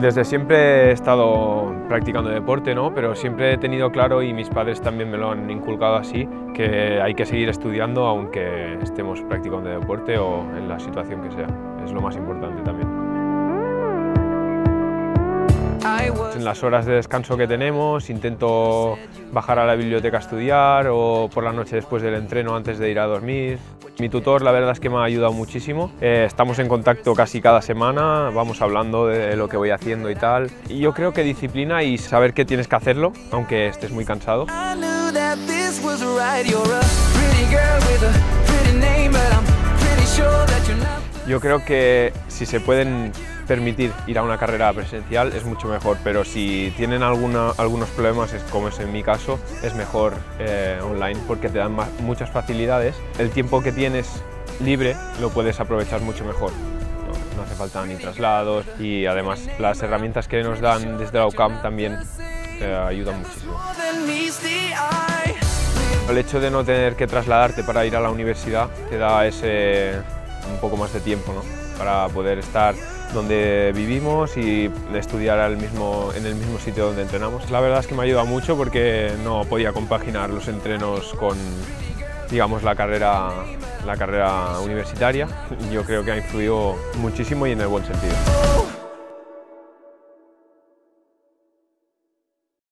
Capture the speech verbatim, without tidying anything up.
Desde siempre he estado practicando deporte, ¿no? Pero siempre he tenido claro, y mis padres también me lo han inculcado así, que hay que seguir estudiando aunque estemos practicando deporte o en la situación que sea. Es lo más importante también. En las horas de descanso que tenemos intento bajar a la biblioteca a estudiar, o por la noche después del entreno antes de ir a dormir. Mi tutor la verdad es que me ha ayudado muchísimo, eh, estamos en contacto casi cada semana, vamos hablando de lo que voy haciendo y tal. Y yo creo que disciplina y saber que tienes que hacerlo, aunque estés muy cansado. Yo creo que si se pueden permitir ir a una carrera presencial es mucho mejor, pero si tienen alguna, algunos problemas, como es en mi caso, es mejor eh, online, porque te dan más, muchas facilidades. El tiempo que tienes libre lo puedes aprovechar mucho mejor. No, no hace falta ni traslados, y además las herramientas que nos dan desde la U CAM también eh, ayudan muchísimo. El hecho de no tener que trasladarte para ir a la universidad te da ese un poco más de tiempo, ¿no? Para poder estar donde vivimos y estudiar al mismo, en el mismo sitio donde entrenamos. La verdad es que me ha ayudado mucho, porque no podía compaginar los entrenos con, digamos, la carrera, la carrera universitaria. Yo creo que ha influido muchísimo y en el buen sentido.